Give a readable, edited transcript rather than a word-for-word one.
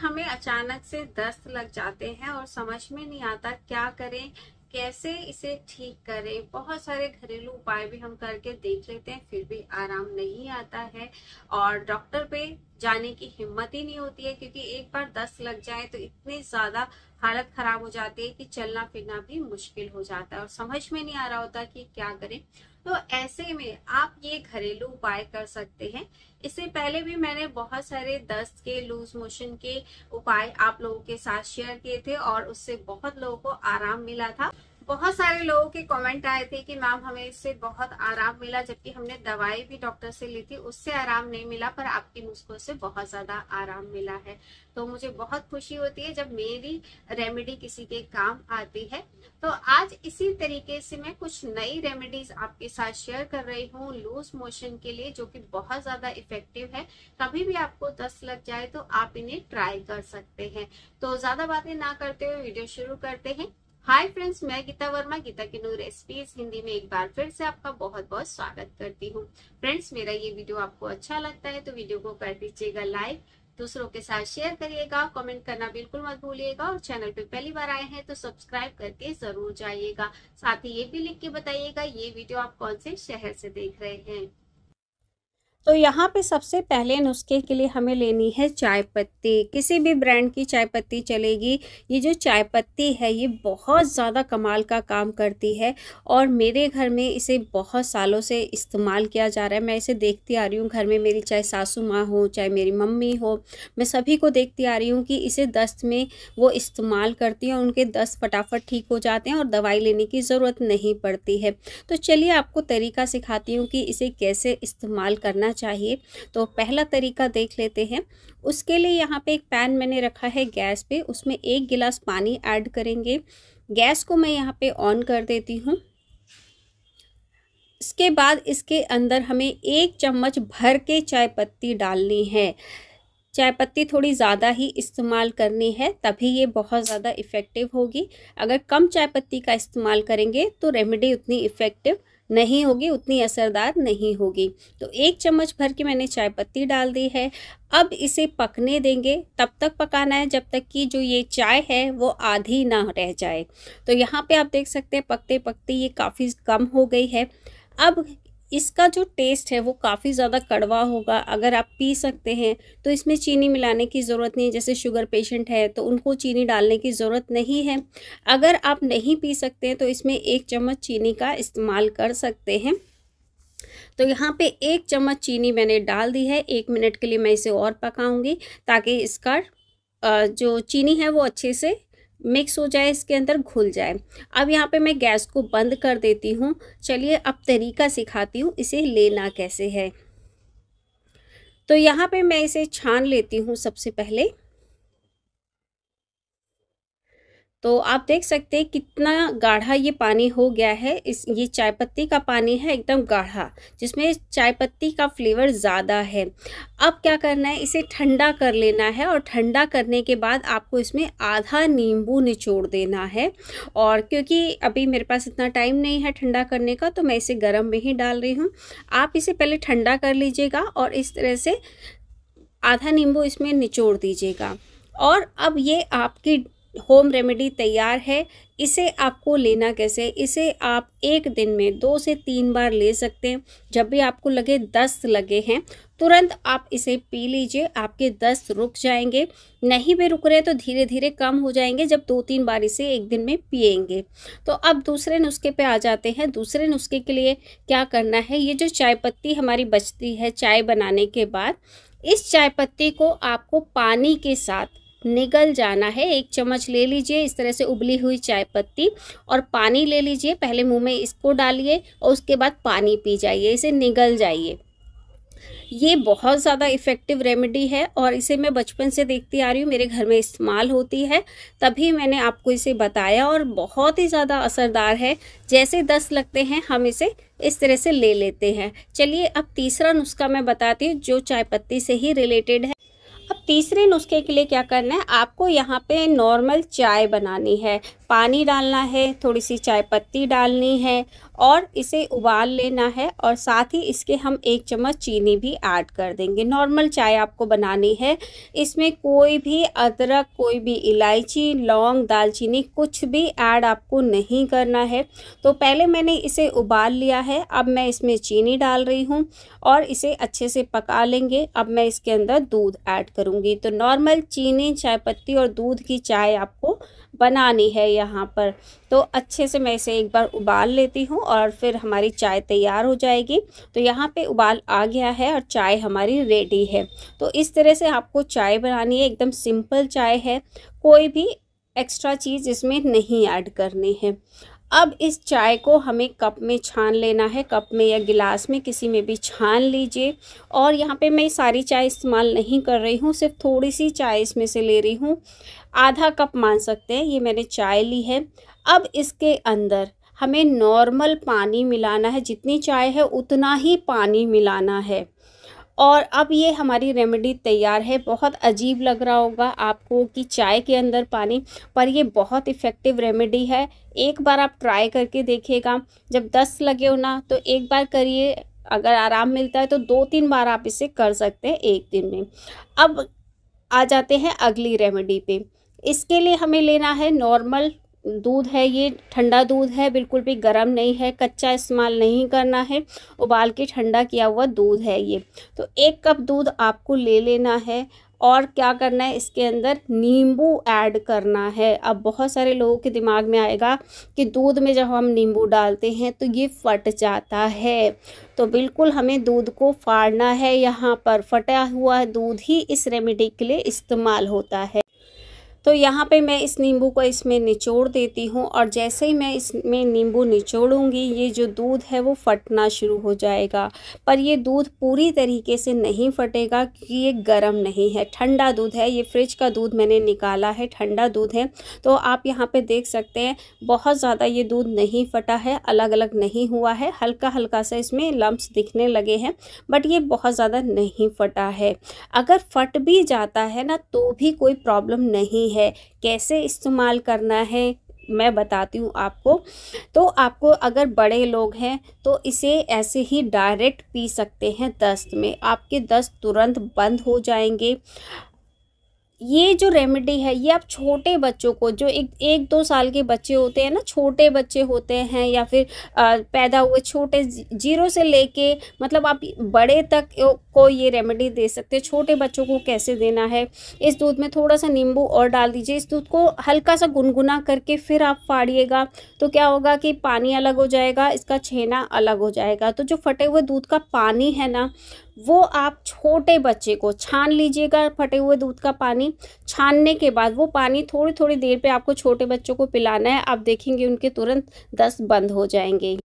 हमें अचानक से दस्त लग जाते हैं और समझ में नहीं आता क्या करें, कैसे इसे ठीक करें। बहुत सारे घरेलू उपाय भी हम करके देख लेते हैं, फिर भी आराम नहीं आता है और डॉक्टर पे जाने की हिम्मत ही नहीं होती है, क्योंकि एक बार दस्त लग जाए तो इतनी ज्यादा हालत खराब हो जाती है कि चलना फिरना भी मुश्किल हो जाता है और समझ में नहीं आ रहा होता कि क्या करें। तो ऐसे में आप ये घरेलू उपाय कर सकते हैं। इससे पहले भी मैंने बहुत सारे दस्त के, लूज मोशन के उपाय आप लोगों के साथ शेयर किए थे और उससे बहुत लोगों को आराम मिला था। बहुत सारे लोगों के कमेंट आए थे कि मैम हमें इससे बहुत आराम मिला, जबकि हमने दवाई भी डॉक्टर से ली थी, उससे आराम नहीं मिला, पर आपके नुस्खों से बहुत ज्यादा आराम मिला है। तो मुझे बहुत खुशी होती है जब मेरी रेमेडी किसी के काम आती है। तो आज इसी तरीके से मैं कुछ नई रेमेडीज आपके साथ शेयर कर रही हूँ लूज मोशन के लिए, जो कि बहुत ज्यादा इफेक्टिव है। कभी भी आपको दस्त लग जाए तो आप इन्हें ट्राई कर सकते हैं। तो ज्यादा बातें ना करते हुए वीडियो शुरू करते हैं। हाय फ्रेंड्स, मैं गीता वर्मा गीताकिन्नू रेसिपीज हिंदी में एक बार फिर से आपका बहुत बहुत स्वागत करती हूँ। फ्रेंड्स, मेरा ये वीडियो आपको अच्छा लगता है तो वीडियो को कर दीजिएगा लाइक, दूसरों के साथ शेयर करिएगा, कमेंट करना बिल्कुल मत भूलिएगा और चैनल पे पहली बार आए हैं तो सब्सक्राइब करके जरूर जाइएगा। साथ ही ये भी लिख के बताइएगा ये वीडियो आप कौन से शहर से देख रहे हैं। तो यहाँ पे सबसे पहले नुस्खे के लिए हमें लेनी है चाय पत्ती। किसी भी ब्रांड की चाय पत्ती चलेगी। ये जो चाय पत्ती है ये बहुत ज़्यादा कमाल का काम करती है और मेरे घर में इसे बहुत सालों से इस्तेमाल किया जा रहा है। मैं इसे देखती आ रही हूँ घर में, मेरी चाहे सासू माँ हो, चाहे मेरी मम्मी हो, मैं सभी को देखती आ रही हूँ कि इसे दस्त में वो इस्तेमाल करती हैं और उनके दस्त फटाफट ठीक हो जाते हैं और दवाई लेने की ज़रूरत नहीं पड़ती है। तो चलिए आपको तरीका सिखाती हूँ कि इसे कैसे इस्तेमाल करना चाहिए। तो पहला तरीका देख लेते हैं। उसके लिए यहाँ पे एक पैन मैंने रखा है गैस पे, उसमें एक गिलास पानी ऐड करेंगे। गैस को मैं यहाँ पे ऑन कर देती हूँ। इसके बाद इसके अंदर हमें एक चम्मच भर के चाय पत्ती डालनी है। चाय पत्ती थोड़ी ज़्यादा ही इस्तेमाल करनी है, तभी ये बहुत ज़्यादा इफ़ेक्टिव होगी। अगर कम चाय पत्ती का इस्तेमाल करेंगे तो रेमेडी उतनी इफ़ेक्टिव नहीं होगी, उतनी असरदार नहीं होगी। तो एक चम्मच भर के मैंने चाय पत्ती डाल दी है। अब इसे पकने देंगे, तब तक पकाना है जब तक कि जो ये चाय है वो आधी ना रह जाए। तो यहाँ पे आप देख सकते हैं पकते पकते ये काफ़ी कम हो गई है। अब इसका जो टेस्ट है वो काफ़ी ज़्यादा कड़वा होगा। अगर आप पी सकते हैं तो इसमें चीनी मिलाने की ज़रूरत नहीं है। जैसे शुगर पेशेंट है तो उनको चीनी डालने की ज़रूरत नहीं है। अगर आप नहीं पी सकते हैं तो इसमें एक चम्मच चीनी का इस्तेमाल कर सकते हैं। तो यहाँ पे एक चम्मच चीनी मैंने डाल दी है। 1 मिनट के लिए मैं इसे और पकाऊंगी ताकि इसका जो चीनी है वो अच्छे से मिक्स हो जाए, इसके अंदर घुल जाए। अब यहाँ पे मैं गैस को बंद कर देती हूँ। चलिए अब तरीका सिखाती हूँ इसे लेना कैसे है। तो यहाँ पे मैं इसे छान लेती हूँ सबसे पहले। तो आप देख सकते हैं कितना गाढ़ा ये पानी हो गया है। ये चाय पत्ती का पानी है एकदम गाढ़ा, जिसमें चाय पत्ती का फ्लेवर ज़्यादा है। अब क्या करना है, इसे ठंडा कर लेना है और ठंडा करने के बाद आपको इसमें आधा नींबू निचोड़ देना है। और क्योंकि अभी मेरे पास इतना टाइम नहीं है ठंडा करने का तो मैं इसे गर्म में ही डाल रही हूँ। आप इसे पहले ठंडा कर लीजिएगा और इस तरह से आधा नींबू इसमें निचोड़ दीजिएगा। और अब ये आपकी होम रेमेडी तैयार है। इसे आपको लेना कैसे, इसे आप एक दिन में 2 से 3 बार ले सकते हैं। जब भी आपको लगे दस्त लगे हैं तुरंत आप इसे पी लीजिए, आपके दस्त रुक जाएंगे। नहीं भी रुक रहे तो धीरे धीरे कम हो जाएंगे जब 2-3 बार इसे एक दिन में पिएंगे। तो अब दूसरे नुस्खे पे आ जाते हैं। दूसरे नुस्खे के लिए क्या करना है, ये जो चाय पत्ती हमारी बचती है चाय बनाने के बाद, इस चाय पत्ती को आपको पानी के साथ निगल जाना है। 1 चम्मच ले लीजिए इस तरह से उबली हुई चाय पत्ती और पानी ले लीजिए। पहले मुंह में इसको डालिए और उसके बाद पानी पी जाइए, इसे निगल जाइए। ये बहुत ज़्यादा इफ़ेक्टिव रेमेडी है और इसे मैं बचपन से देखती आ रही हूँ, मेरे घर में इस्तेमाल होती है, तभी मैंने आपको इसे बताया और बहुत ही ज़्यादा असरदार है। जैसे दस्त लगते हैं हम इसे इस तरह से ले लेते हैं। चलिए अब तीसरा नुस्खा मैं बताती हूँ जो चाय पत्ती से ही रिलेटेड है। अब तीसरे नुस्खे के लिए क्या करना है, आपको यहाँ पे नॉर्मल चाय बनानी है। पानी डालना है, थोड़ी सी चाय पत्ती डालनी है और इसे उबाल लेना है। और साथ ही इसके हम एक चम्मच चीनी भी ऐड कर देंगे। नॉर्मल चाय आपको बनानी है, इसमें कोई भी अदरक, कोई भी इलायची, लौंग, दालचीनी कुछ भी ऐड आपको नहीं करना है। तो पहले मैंने इसे उबाल लिया है, अब मैं इसमें चीनी डाल रही हूँ और इसे अच्छे से पका लेंगे। अब मैं इसके अंदर दूध ऐड करूँगी। तो नॉर्मल चीनी, चाय पत्ती और दूध की चाय आपको बनानी है यहाँ पर। तो अच्छे से मैं इसे एक बार उबाल लेती हूँ और फिर हमारी चाय तैयार हो जाएगी। तो यहाँ पे उबाल आ गया है और चाय हमारी रेडी है। तो इस तरह से आपको चाय बनानी है। एकदम सिंपल चाय है, कोई भी एक्स्ट्रा चीज़ इसमें नहीं ऐड करनी है। अब इस चाय को हमें कप में छान लेना है। कप में या गिलास में किसी में भी छान लीजिए। और यहाँ पे मैं सारी चाय इस्तेमाल नहीं कर रही हूँ, सिर्फ थोड़ी सी चाय इसमें से ले रही हूँ। आधा कप मान सकते हैं, ये मैंने चाय ली है। अब इसके अंदर हमें नॉर्मल पानी मिलाना है, जितनी चाय है उतना ही पानी मिलाना है। और अब ये हमारी रेमेडी तैयार है। बहुत अजीब लग रहा होगा आपको कि चाय के अंदर पानी, पर ये बहुत इफ़ेक्टिव रेमेडी है। एक बार आप ट्राई करके देखिएगा। जब 10 लगे हो ना तो एक बार करिए, अगर आराम मिलता है तो 2-3 बार आप इसे कर सकते हैं एक दिन में। अब आ जाते हैं अगली रेमेडी पे। इसके लिए हमें लेना है नॉर्मल दूध है, ये ठंडा दूध है, बिल्कुल भी गर्म नहीं है, कच्चा इस्तेमाल नहीं करना है, उबाल के ठंडा किया हुआ दूध है ये। तो 1 कप दूध आपको ले लेना है। और क्या करना है, इसके अंदर नींबू ऐड करना है। अब बहुत सारे लोगों के दिमाग में आएगा कि दूध में जब हम नींबू डालते हैं तो ये फट जाता है। तो बिल्कुल हमें दूध को फाड़ना है यहाँ पर। फटा हुआ दूध ही इस रेमेडी के लिए इस्तेमाल होता है। तो यहाँ पे मैं इस नींबू को इसमें निचोड़ देती हूँ। और जैसे ही मैं इसमें नींबू निचोड़ूंगी, ये जो दूध है वो फटना शुरू हो जाएगा। पर ये दूध पूरी तरीके से नहीं फटेगा क्योंकि ये गर्म नहीं है, ठंडा दूध है। ये फ्रिज का दूध मैंने निकाला है, ठंडा दूध है। तो आप यहाँ पे देख सकते हैं बहुत ज़्यादा ये दूध नहीं फटा है, अलग अलग नहीं हुआ है, हल्का हल्का सा इसमें लम्ब्स दिखने लगे हैं, बट ये बहुत ज़्यादा नहीं फटा है। अगर फट भी जाता है ना तो भी कोई प्रॉब्लम नहीं है। कैसे इस्तेमाल करना है मैं बताती हूँ आपको। तो आपको अगर बड़े लोग हैं तो इसे ऐसे ही डायरेक्ट पी सकते हैं दस्त में, आपके दस्त तुरंत बंद हो जाएंगे। ये जो रेमेडी है ये आप छोटे बच्चों को, जो 1-2 साल के बच्चे होते हैं ना, छोटे बच्चे होते हैं या फिर पैदा हुए छोटे, 0 से लेके मतलब आप बड़े तक को ये रेमेडी दे सकते हैं। छोटे बच्चों को कैसे देना है, इस दूध में थोड़ा सा नींबू और डाल दीजिए। इस दूध को हल्का सा गुनगुना करके फिर आप फाड़िएगा तो क्या होगा कि पानी अलग हो जाएगा, इसका छेना अलग हो जाएगा। तो जो फटे हुए दूध का पानी है ना, वो आप छोटे बच्चे को छान लीजिएगा। फटे हुए दूध का पानी छानने के बाद वो पानी थोड़ी थोड़ी देर पे आपको छोटे बच्चों को पिलाना है। आप देखेंगे उनके तुरंत दस्त बंद हो जाएंगे।